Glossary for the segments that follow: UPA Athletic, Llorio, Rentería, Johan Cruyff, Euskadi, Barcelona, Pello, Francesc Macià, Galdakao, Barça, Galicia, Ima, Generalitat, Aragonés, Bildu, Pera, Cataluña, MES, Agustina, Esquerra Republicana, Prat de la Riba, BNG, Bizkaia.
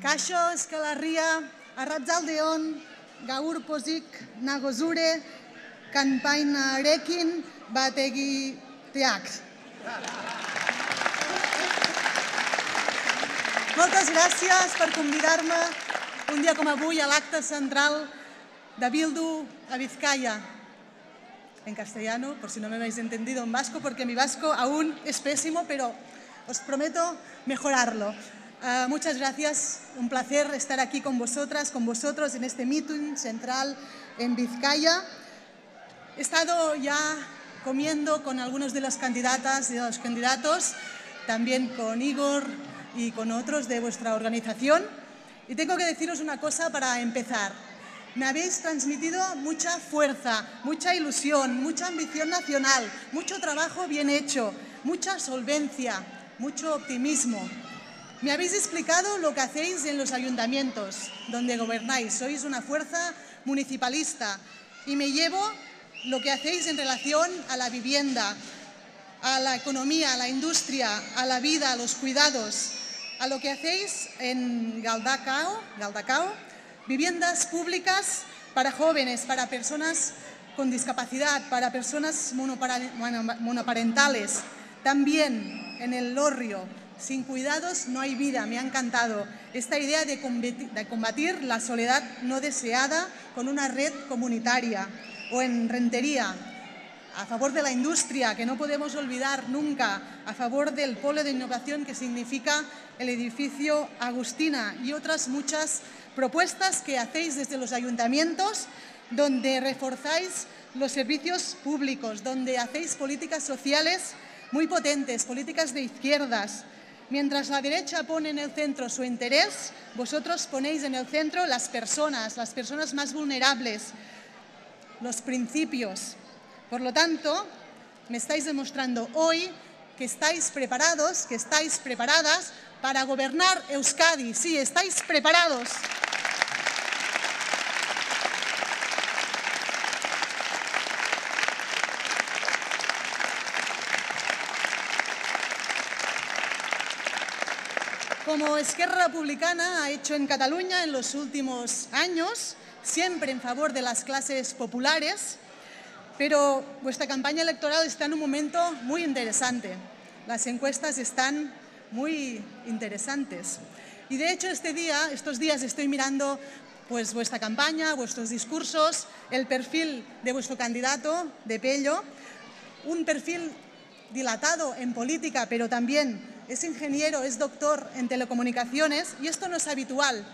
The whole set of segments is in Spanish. Kaixo, eskalarria, arratzaldeon, gaur pozik nagozure, kanpainarekin bat egiteak. Moltes gràcies per convidar-me un dia com avui a l'acte central de Bildu a Bizkaia. En castellano, por si no me habéis entendido en vasco, porque mi vasco aún es pésimo, pero os prometo mejorarlo. Muchas gracias, un placer estar aquí con vosotras, con vosotros en este meeting central en Bizkaia. He estado ya comiendo con algunos de las candidatas y de los candidatos, también con Igor y con otros de vuestra organización. Y tengo que deciros una cosa para empezar. Me habéis transmitido mucha fuerza, mucha ilusión, mucha ambición nacional, mucho trabajo bien hecho, mucha solvencia, mucho optimismo. Me habéis explicado lo que hacéis en los ayuntamientos donde gobernáis. Sois una fuerza municipalista y me llevo lo que hacéis en relación a la vivienda, a la economía, a la industria, a la vida, a los cuidados, a lo que hacéis en Galdakao, viviendas públicas para jóvenes, para personas con discapacidad, para personas monoparentales, también en el Llorio. Sin cuidados no hay vida, me ha encantado. Esta idea de combatir la soledad no deseada con una red comunitaria. O en Rentería, a favor de la industria, que no podemos olvidar nunca, a favor del polo de innovación que significa el edificio Agustina y otras muchas propuestas que hacéis desde los ayuntamientos, donde reforzáis los servicios públicos, donde hacéis políticas sociales muy potentes, políticas de izquierdas. Mientras la derecha pone en el centro su interés, vosotros ponéis en el centro las personas más vulnerables, los principios. Por lo tanto, me estáis demostrando hoy que estáis preparados, que estáis preparadas para gobernar Euskadi. Sí, estáis preparados. Como Esquerra Republicana ha hecho en Cataluña en los últimos años, siempre en favor de las clases populares, pero vuestra campaña electoral está en un momento muy interesante. Las encuestas están muy interesantes. Y de hecho estos días estoy mirando pues, vuestra campaña, vuestros discursos, el perfil de vuestro candidato, de Pello, un perfil dilatado en política, pero también es ingeniero, es doctor en telecomunicaciones y esto no es habitual.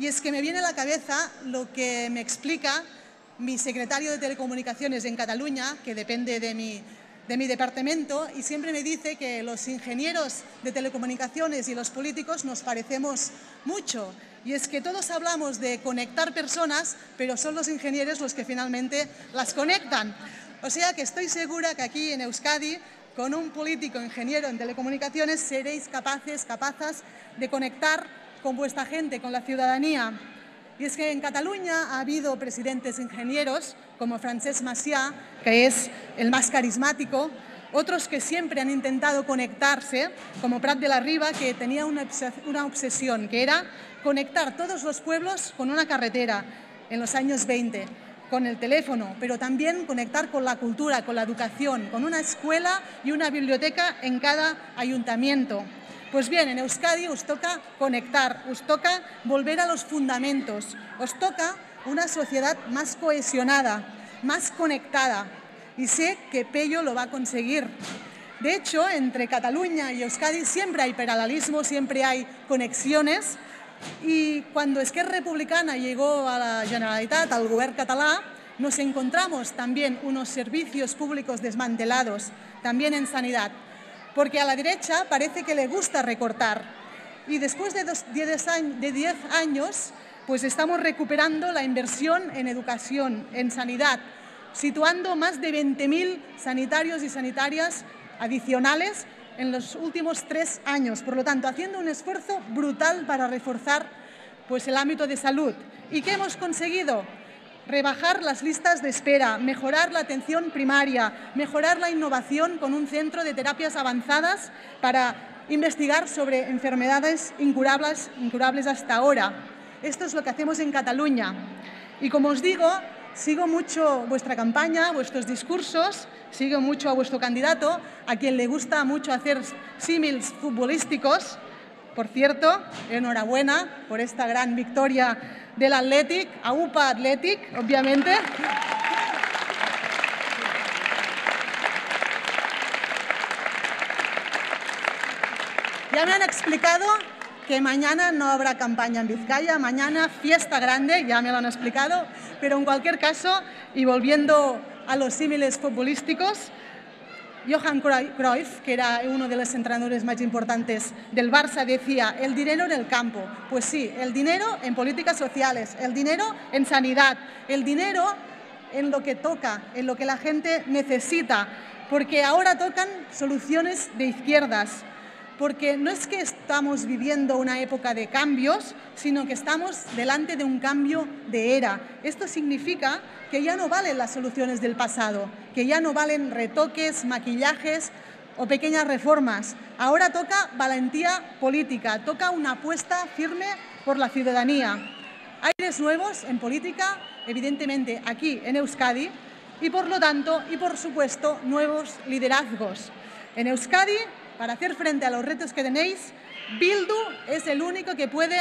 Y es que me viene a la cabeza lo que me explica mi secretario de Telecomunicaciones en Cataluña, que depende de mi departamento, y siempre me dice que los ingenieros de telecomunicaciones y los políticos nos parecemos mucho. Y es que todos hablamos de conectar personas, pero son los ingenieros los que finalmente las conectan. O sea que estoy segura que aquí en Euskadi, con un político ingeniero en telecomunicaciones seréis capaces de conectar con vuestra gente, con la ciudadanía. Y es que en Cataluña ha habido presidentes ingenieros como Francesc Macià, que es el más carismático, otros que siempre han intentado conectarse, como Prat de la Riba, que tenía una obsesión, que era conectar todos los pueblos con una carretera en los años 20. Con el teléfono, pero también conectar con la cultura, con la educación, con una escuela y una biblioteca en cada ayuntamiento. Pues bien, en Euskadi os toca conectar, os toca volver a los fundamentos, os toca una sociedad más cohesionada, más conectada, y sé que Pello lo va a conseguir. De hecho, entre Cataluña y Euskadi siempre hay paralelismo, siempre hay conexiones. Y cuando Esquerra Republicana llegó a la Generalitat, al gobierno catalán, nos encontramos también unos servicios públicos desmantelados, también en sanidad, porque a la derecha parece que le gusta recortar. Y después de 10 años, pues estamos recuperando la inversión en educación, en sanidad, situando más de 20.000 sanitarios y sanitarias adicionales en los últimos 3 años, por lo tanto, haciendo un esfuerzo brutal para reforzar pues, el ámbito de salud. ¿Y qué hemos conseguido? rebajar las listas de espera, mejorar la atención primaria, mejorar la innovación con un centro de terapias avanzadas para investigar sobre enfermedades incurables hasta ahora. Esto es lo que hacemos en Cataluña. Y como os digo, sigo mucho vuestra campaña, vuestros discursos, sigo mucho a vuestro candidato, a quien le gusta mucho hacer símiles futbolísticos. Por cierto, enhorabuena por esta gran victoria del Athletic, a UPA Athletic, obviamente. Ya me han explicado que mañana no habrá campaña en Vizcaya, mañana fiesta grande, ya me lo han explicado, pero en cualquier caso, y volviendo a los símiles futbolísticos, Johan Cruyff, que era uno de los entrenadores más importantes del Barça, decía, el dinero en el campo. Pues sí, el dinero en políticas sociales, el dinero en sanidad, el dinero en lo que toca, en lo que la gente necesita, porque ahora tocan soluciones de izquierdas. Porque no es que estamos viviendo una época de cambios, sino que estamos delante de un cambio de era. Esto significa que ya no valen las soluciones del pasado, que ya no valen retoques, maquillajes o pequeñas reformas. Ahora toca valentía política, toca una apuesta firme por la ciudadanía. Aires nuevos en política, evidentemente aquí en Euskadi, y por lo tanto, y por supuesto, nuevos liderazgos. En Euskadi, para hacer frente a los retos que tenéis, Bildu es el único que puede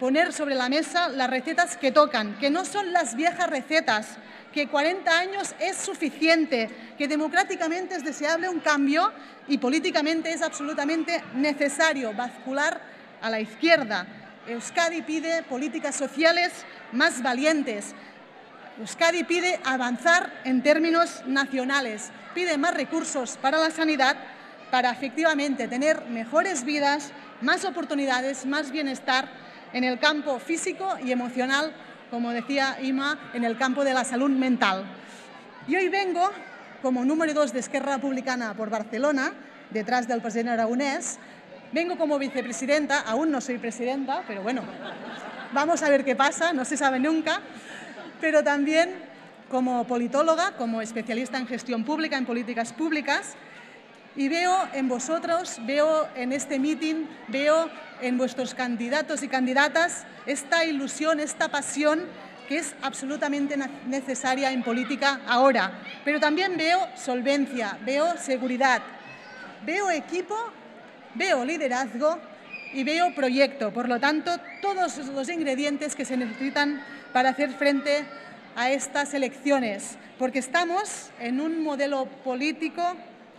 poner sobre la mesa las recetas que tocan, que no son las viejas recetas, que 40 años es suficiente, que democráticamente es deseable un cambio y políticamente es absolutamente necesario bascular a la izquierda. Euskadi pide políticas sociales más valientes. Euskadi pide avanzar en términos nacionales, pide más recursos para la sanidad, para efectivamente tener mejores vidas, más oportunidades, más bienestar en el campo físico y emocional, como decía Ima, en el campo de la salud mental. Y hoy vengo como número 2 de Esquerra Republicana por Barcelona, detrás del presidente Aragonés, vengo como vicepresidenta, aún no soy presidenta, pero bueno, vamos a ver qué pasa, no se sabe nunca, pero también como politóloga, como especialista en gestión pública, en políticas públicas. Y veo en vosotros, veo en este mitin, veo en vuestros candidatos y candidatas esta ilusión, esta pasión que es absolutamente necesaria en política ahora. Pero también veo solvencia, veo seguridad, veo equipo, veo liderazgo y veo proyecto. Por lo tanto, todos los ingredientes que se necesitan para hacer frente a estas elecciones. Porque estamos en un modelo político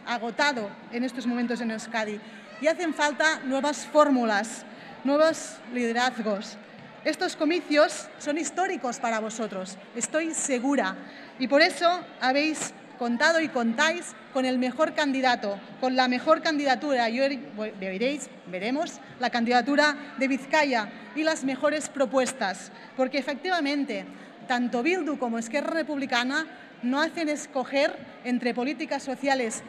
agotado en estos momentos en Euskadi y hacen falta nuevas fórmulas, nuevos liderazgos. Estos comicios son históricos para vosotros, estoy segura, y por eso habéis contado y contáis con el mejor candidato, con la mejor candidatura. Y hoy veremos la candidatura de Bizkaia y las mejores propuestas, porque efectivamente tanto Bildu como Esquerra Republicana no hacen escoger entre políticas sociales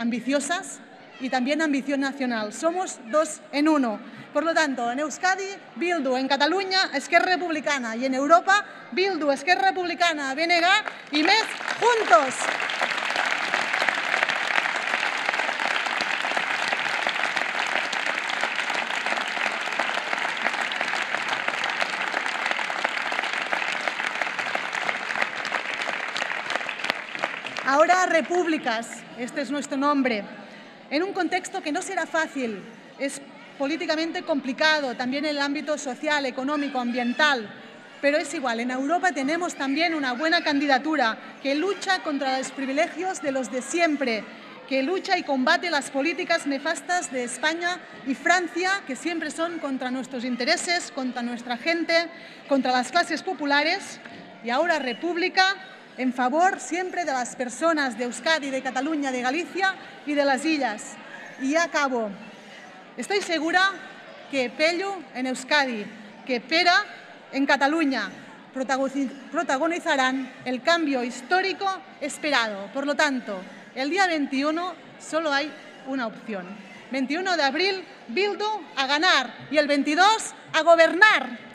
ambiciosas y también ambición nacional. Somos 2 en 1. Por lo tanto, en Euskadi, Bildu; en Cataluña, Esquerra Republicana; y en Europa, Bildu, Esquerra Republicana, BNG y MES juntos. Ahora repúblicas, este es nuestro nombre, en un contexto que no será fácil, es políticamente complicado, también en el ámbito social, económico, ambiental, pero es igual, en Europa tenemos también una buena candidatura que lucha contra los privilegios de los de siempre, que lucha y combate las políticas nefastas de España y Francia, que siempre son contra nuestros intereses, contra nuestra gente, contra las clases populares. Y ahora república, en favor siempre de las personas de Euskadi, de Cataluña, de Galicia y de las Illas. Y acabo. Estoy segura que Pello en Euskadi, que Pera en Cataluña protagonizarán el cambio histórico esperado. Por lo tanto, el día 21 solo hay una opción. 21 de abril, Bildu a ganar, y el 22 a gobernar.